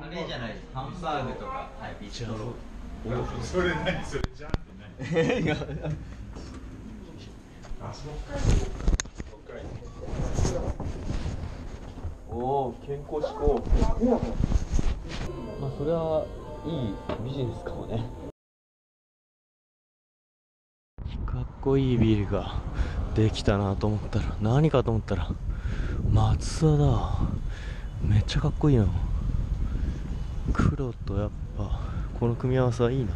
あれじゃないです。ハンバーグとかビストロ。それ何それじゃんってない。あ、そっかい。おお、健康志向。まあそれはいいビジネスかもね。かっこいいビールができたなと思ったら、何かと思ったら松田だ。めっちゃかっこいいな。黒とやっぱこの組み合わせはいいな。